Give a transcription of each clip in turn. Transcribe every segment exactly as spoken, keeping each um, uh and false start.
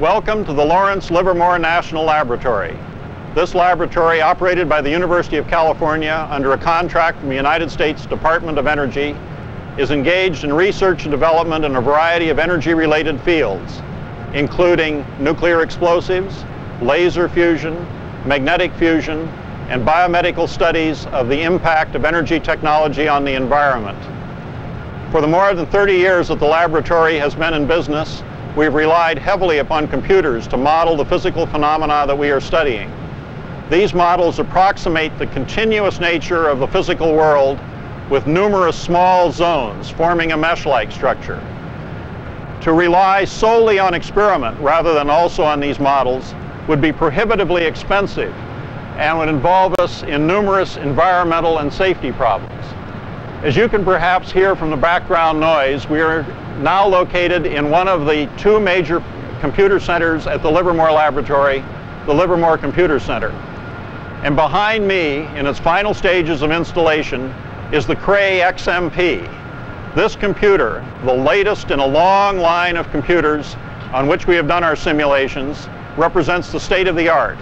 Welcome to the Lawrence Livermore National Laboratory. This laboratory, operated by the University of California under a contract from the United States Department of Energy, is engaged in research and development in a variety of energy-related fields, including nuclear explosives, laser fusion, magnetic fusion, and biomedical studies of the impact of energy technology on the environment. For the more than thirty years that the laboratory has been in business, we've relied heavily upon computers to model the physical phenomena that we are studying. These models approximate the continuous nature of the physical world with numerous small zones forming a mesh-like structure. To rely solely on experiment rather than also on these models would be prohibitively expensive and would involve us in numerous environmental and safety problems. As you can perhaps hear from the background noise, we are now located in one of the two major computer centers at the Livermore Laboratory, the Livermore Computer Center. And behind me, in its final stages of installation, is the Cray X M P. This computer, the latest in a long line of computers on which we have done our simulations, represents the state of the art.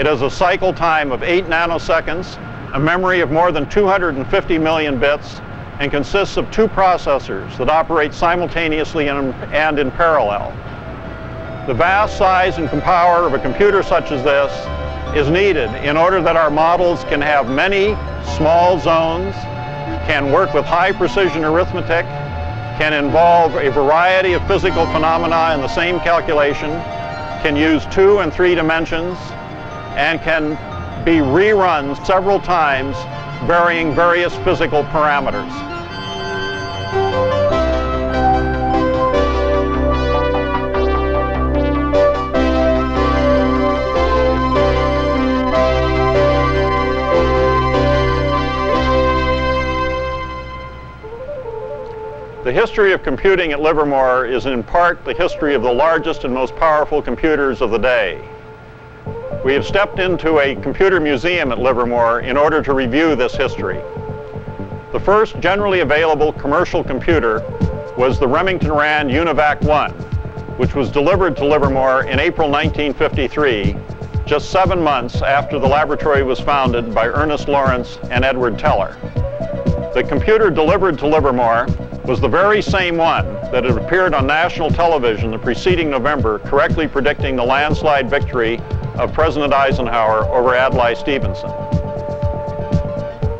It has a cycle time of eight nanoseconds, a memory of more than two hundred fifty million bits, and consists of two processors that operate simultaneously and in parallel. The vast size and power of a computer such as this is needed in order that our models can have many small zones, can work with high precision arithmetic, can involve a variety of physical phenomena in the same calculation, can use two and three dimensions, and can be rerun several times, varying various physical parameters. The history of computing at Livermore is in part the history of the largest and most powerful computers of the day. We have stepped into a computer museum at Livermore in order to review this history. The first generally available commercial computer was the Remington Rand UNIVAC one, which was delivered to Livermore in April nineteen fifty-three, just seven months after the laboratory was founded by Ernest Lawrence and Edward Teller. The computer delivered to Livermore was the very same one that had appeared on national television the preceding November, correctly predicting the landslide victory of President Eisenhower over Adlai Stevenson.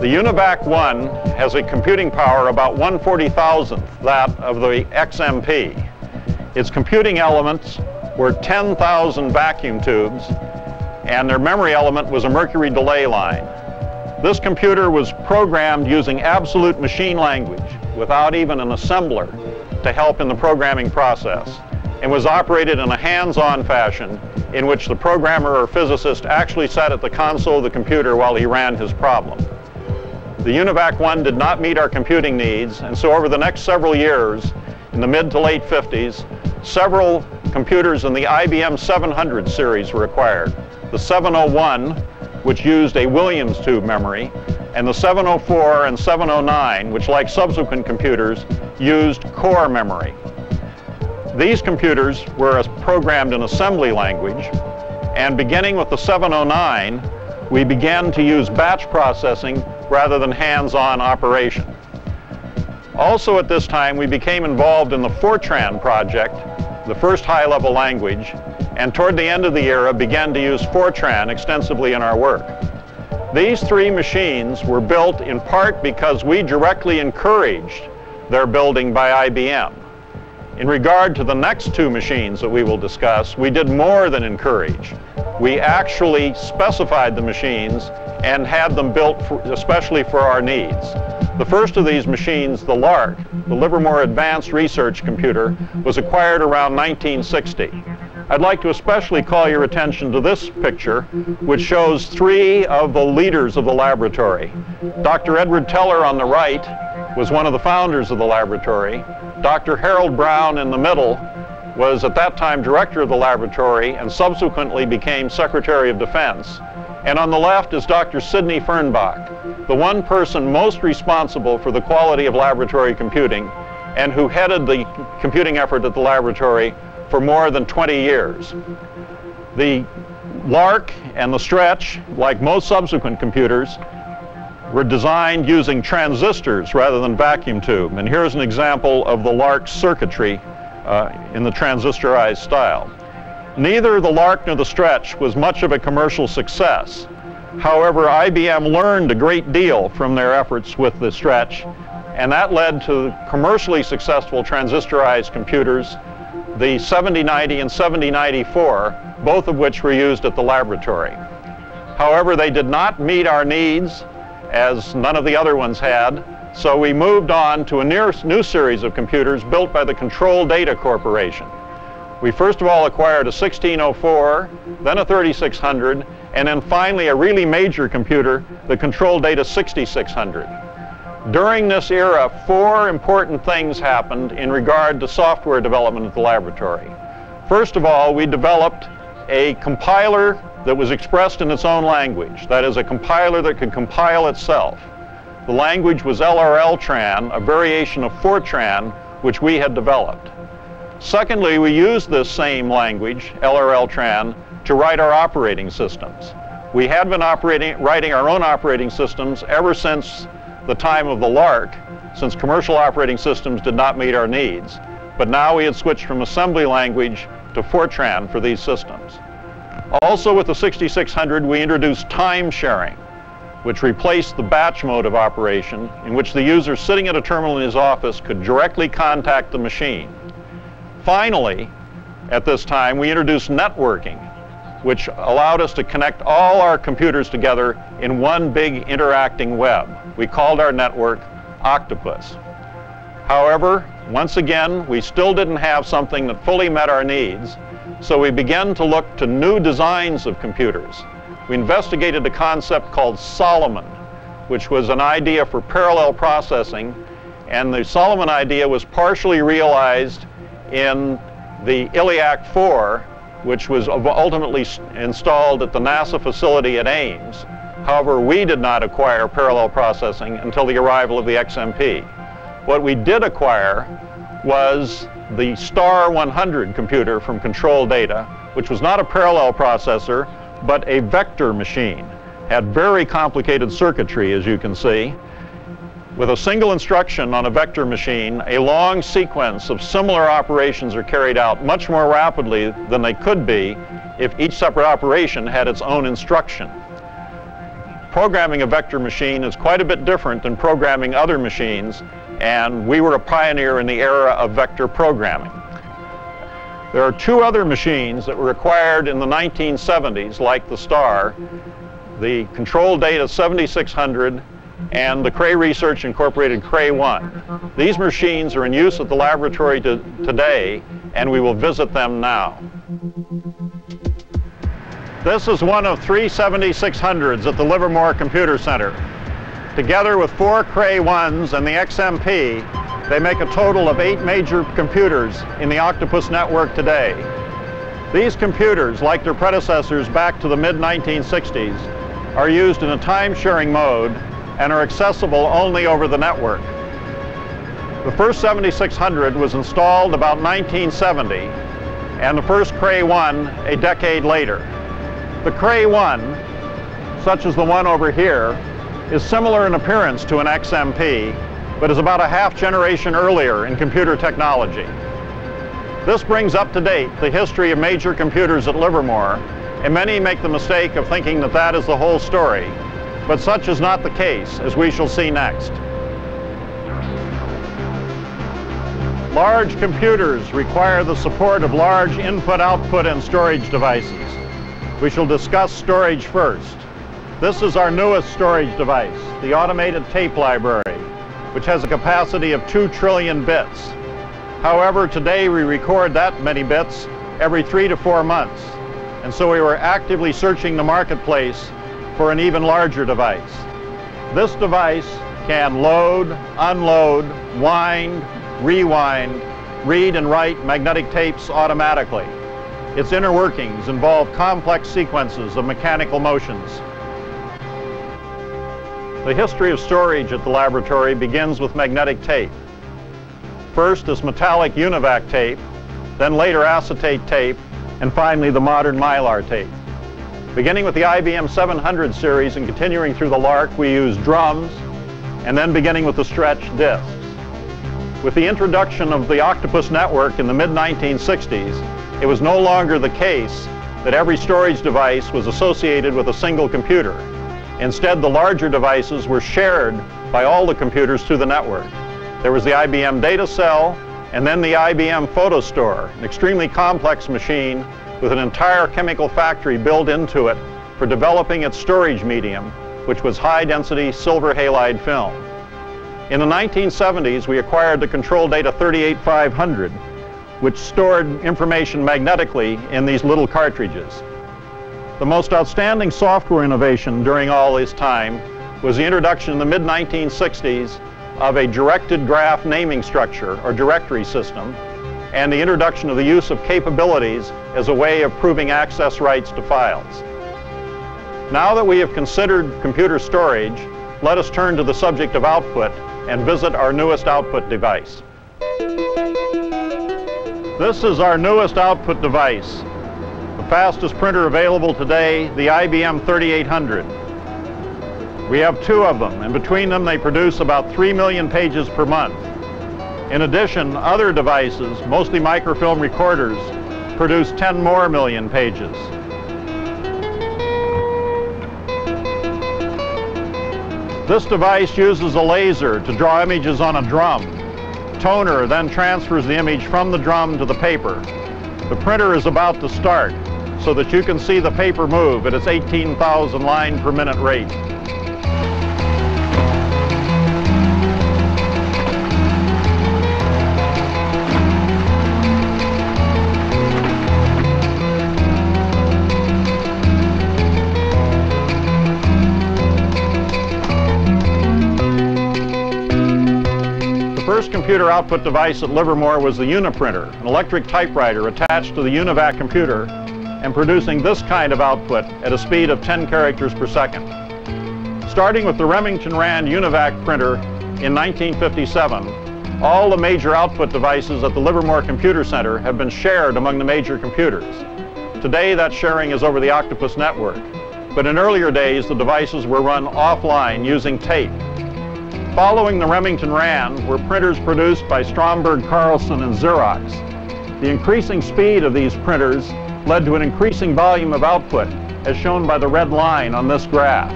The UNIVAC one has a computing power about one forty-thousandth that of the X M P. Its computing elements were ten thousand vacuum tubes, and their memory element was a mercury delay line. This computer was programmed using absolute machine language, without even an assembler to help in the programming process, and was operated in a hands-on fashion in which the programmer or physicist actually sat at the console of the computer while he ran his problem. The UNIVAC one did not meet our computing needs, and so over the next several years, in the mid to late fifties, several computers in the I B M seven hundred series were acquired. The seven oh one, which used a Williams tube memory, and the seven oh four and seven oh nine, which, like subsequent computers, used core memory. These computers were programmed in assembly language, and beginning with the seven oh nine, we began to use batch processing rather than hands-on operation. Also at this time, we became involved in the Fortran project, the first high-level language, and toward the end of the era began to use Fortran extensively in our work. These three machines were built in part because we directly encouraged their building by I B M. In regard to the next two machines that we will discuss, we did more than encourage. We actually specified the machines and had them built for, especially for our needs. The first of these machines, the LARC, the Livermore Advanced Research Computer, was acquired around nineteen sixty. I'd like to especially call your attention to this picture, which shows three of the leaders of the laboratory. Doctor Edward Teller on the right was one of the founders of the laboratory. Doctor Harold Brown in the middle was at that time director of the laboratory and subsequently became Secretary of Defense. And on the left is Doctor Sidney Fernbach, the one person most responsible for the quality of laboratory computing and who headed the computing effort at the laboratory for more than twenty years. The LARC and the Stretch, like most subsequent computers, were designed using transistors rather than vacuum tube. And here's an example of the LARC circuitry uh, in the transistorized style. Neither the LARC nor the Stretch was much of a commercial success. However, I B M learned a great deal from their efforts with the Stretch, and that led to commercially successful transistorized computers, the seventy ninety and seventy ninety-four, both of which were used at the laboratory. However, they did not meet our needs, as none of the other ones had, so we moved on to a near new series of computers built by the Control Data Corporation. We first of all acquired a sixteen oh four, then a thirty-six hundred, and then finally a really major computer, the Control Data sixty-six hundred. During this era, four important things happened in regard to software development at the laboratory. First of all, we developed a compiler that was expressed in its own language. That is, a compiler that could compile itself. The language was L R L-Tran, a variation of Fortran, which we had developed. Secondly, we used this same language, L R L-Tran, to write our operating systems. We had been operating, writing our own operating systems ever since the time of the LARC, since commercial operating systems did not meet our needs. But now we had switched from assembly language to Fortran for these systems. Also with the sixty-six hundred, we introduced time sharing, which replaced the batch mode of operation, in which the user sitting at a terminal in his office could directly contact the machine. Finally, at this time, we introduced networking, which allowed us to connect all our computers together in one big interacting web. We called our network Octopus. However, once again, we still didn't have something that fully met our needs. So we began to look to new designs of computers. We investigated a concept called Solomon, which was an idea for parallel processing, and the Solomon idea was partially realized in the ILIAC four, which was ultimately installed at the NASA facility at Ames. However, we did not acquire parallel processing until the arrival of the X M P. What we did acquire was the Star one hundred computer from Control Data, which was not a parallel processor, but a vector machine. Had very complicated circuitry, as you can see. With a single instruction on a vector machine, a long sequence of similar operations are carried out much more rapidly than they could be if each separate operation had its own instruction. Programming a vector machine is quite a bit different than programming other machines, and we were a pioneer in the era of vector programming. There are two other machines that were acquired in the nineteen seventies, like the Star, the Control Data seventy-six hundred and the Cray Research Incorporated Cray one. These machines are in use at the laboratory to, today, and we will visit them now. This is one of three seventy-six hundreds at the Livermore Computer Center. Together with four Cray ones and the X M P, they make a total of eight major computers in the Octopus network today. These computers, like their predecessors back to the mid nineteen sixties, are used in a time-sharing mode and are accessible only over the network. The first seventy-six hundred was installed about nineteen seventy, and the first Cray one a decade later. The Cray one, such as the one over here, is similar in appearance to an X M P, but is about a half generation earlier in computer technology. This brings up to date the history of major computers at Livermore, and many make the mistake of thinking that that is the whole story, but such is not the case, as we shall see next. Large computers require the support of large input, output, and storage devices. We shall discuss storage first. This is our newest storage device, the automated tape library, which has a capacity of two trillion bits. However, today we record that many bits every three to four months, and so we were actively searching the marketplace for an even larger device. This device can load, unload, wind, rewind, read and write magnetic tapes automatically. Its inner workings involve complex sequences of mechanical motions. The history of storage at the laboratory begins with magnetic tape. First is metallic UNIVAC tape, then later acetate tape, and finally the modern Mylar tape. Beginning with the I B M seven hundred series and continuing through the LARC, we used drums, and then beginning with the stretch discs. With the introduction of the Octopus network in the mid nineteen sixties, it was no longer the case that every storage device was associated with a single computer. Instead, the larger devices were shared by all the computers through the network. There was the I B M data cell, and then the I B M PhotoStore, an extremely complex machine with an entire chemical factory built into it for developing its storage medium, which was high-density silver halide film. In the nineteen seventies, we acquired the Control Data thirty-eight five hundred, which stored information magnetically in these little cartridges. The most outstanding software innovation during all this time was the introduction in the mid nineteen sixties of a directed graph naming structure, or directory system, and the introduction of the use of capabilities as a way of proving access rights to files. Now that we have considered computer storage, let us turn to the subject of output and visit our newest output device. This is our newest output device, the fastest printer available today, the I B M thirty-eight hundred. We have two of them, and between them they produce about three million pages per month. In addition, other devices, mostly microfilm recorders, produce ten more million pages. This device uses a laser to draw images on a drum. The toner then transfers the image from the drum to the paper. The printer is about to start so that you can see the paper move at its eighteen thousand line per minute rate. The first computer output device at Livermore was the Uniprinter, an electric typewriter attached to the UNIVAC computer and producing this kind of output at a speed of ten characters per second. Starting with the Remington Rand UNIVAC printer in nineteen fifty-seven, all the major output devices at the Livermore Computer Center have been shared among the major computers. Today that sharing is over the Octopus network, but in earlier days the devices were run offline using tape. Following the Remington Rand were printers produced by Stromberg Carlson and Xerox. The increasing speed of these printers led to an increasing volume of output, as shown by the red line on this graph.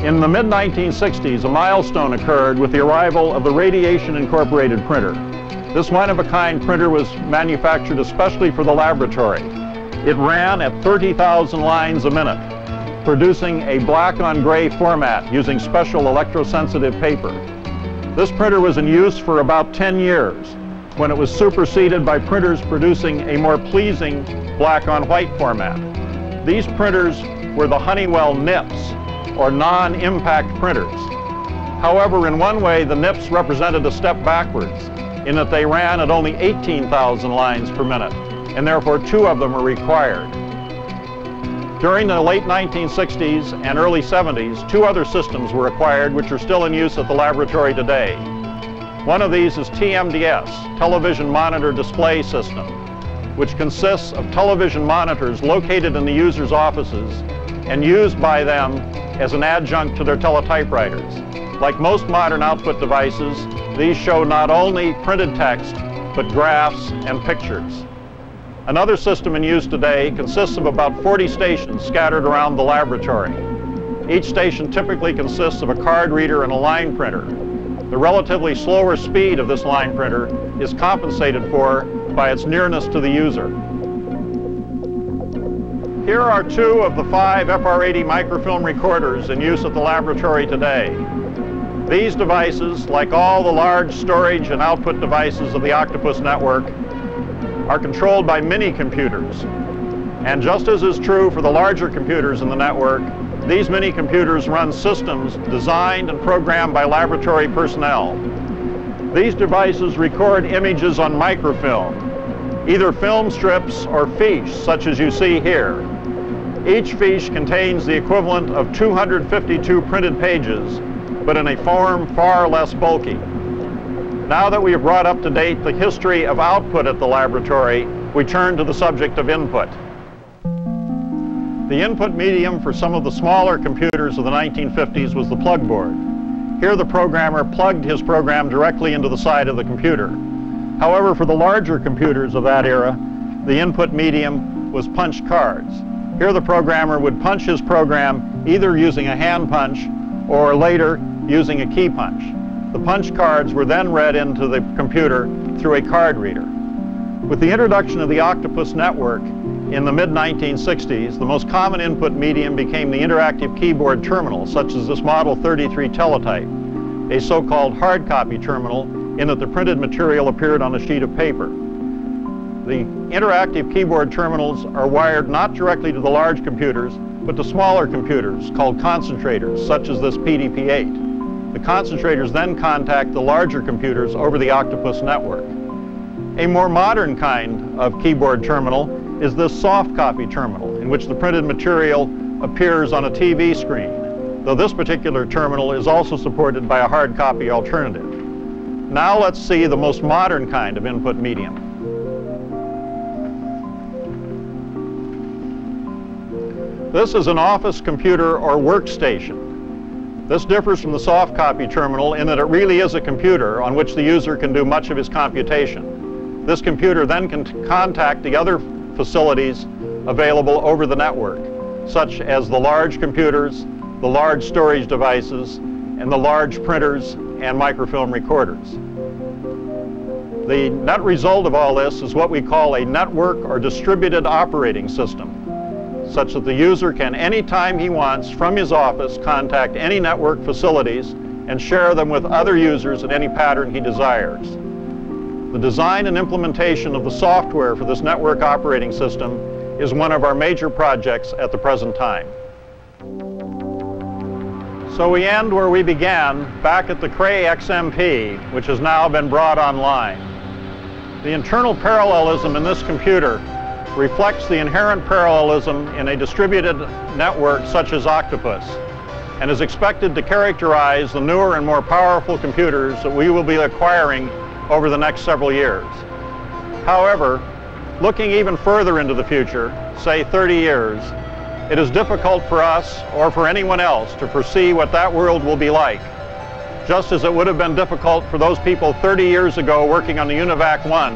In the mid nineteen sixties, a milestone occurred with the arrival of the Radiation Incorporated printer. This one-of-a-kind printer was manufactured especially for the laboratory. It ran at thirty thousand lines a minute, producing a black on gray format using special electrosensitive paper. This printer was in use for about ten years when it was superseded by printers producing a more pleasing black on white format. These printers were the Honeywell N I P S, or non-impact printers. However, in one way the N I P S represented a step backwards in that they ran at only eighteen thousand lines per minute, and therefore two of them were required. During the late nineteen sixties and early seventies, two other systems were acquired which are still in use at the laboratory today. One of these is T M D S, Television Monitor Display System, which consists of television monitors located in the user's offices and used by them as an adjunct to their teletypewriters. Like most modern output devices, these show not only printed text, but graphs and pictures. Another system in use today consists of about forty stations scattered around the laboratory. Each station typically consists of a card reader and a line printer. The relatively slower speed of this line printer is compensated for by its nearness to the user. Here are two of the five F R eighty microfilm recorders in use at the laboratory today. These devices, like all the large storage and output devices of the Octopus network, are controlled by mini computers. And just as is true for the larger computers in the network, these mini computers run systems designed and programmed by laboratory personnel. These devices record images on microfilm, either film strips or fiches, such as you see here. Each fiche contains the equivalent of two hundred fifty-two printed pages, but in a form far less bulky. Now that we have brought up to date the history of output at the laboratory, we turn to the subject of input. The input medium for some of the smaller computers of the nineteen fifties was the plug board. Here the programmer plugged his program directly into the side of the computer. However, for the larger computers of that era, the input medium was punched cards. Here the programmer would punch his program either using a hand punch or later using a key punch. The punch cards were then read into the computer through a card reader. With the introduction of the Octopus network, in the mid nineteen sixties, the most common input medium became the interactive keyboard terminal, such as this Model thirty-three teletype, a so-called hard copy terminal in that the printed material appeared on a sheet of paper. The interactive keyboard terminals are wired not directly to the large computers, but to smaller computers called concentrators, such as this P D P eight. The concentrators then contact the larger computers over the Octopus network. A more modern kind of keyboard terminal is this soft copy terminal in which the printed material appears on a T V screen, though this particular terminal is also supported by a hard copy alternative. Now let's see the most modern kind of input medium. This is an office computer or workstation. This differs from the soft copy terminal in that it really is a computer on which the user can do much of his computation. This computer then can contact the other facilities available over the network, such as the large computers, the large storage devices, and the large printers and microfilm recorders. The net result of all this is what we call a network or distributed operating system, such that the user can, anytime he wants, from his office, contact any network facilities and share them with other users in any pattern he desires. The design and implementation of the software for this network operating system is one of our major projects at the present time. So we end where we began, back at the Cray X M P, which has now been brought online. The internal parallelism in this computer reflects the inherent parallelism in a distributed network such as Octopus, and is expected to characterize the newer and more powerful computers that we will be acquiring over the next several years. However, looking even further into the future, say thirty years, it is difficult for us or for anyone else to foresee what that world will be like, just as it would have been difficult for those people thirty years ago working on the UNIVAC one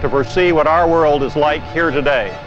to foresee what our world is like here today.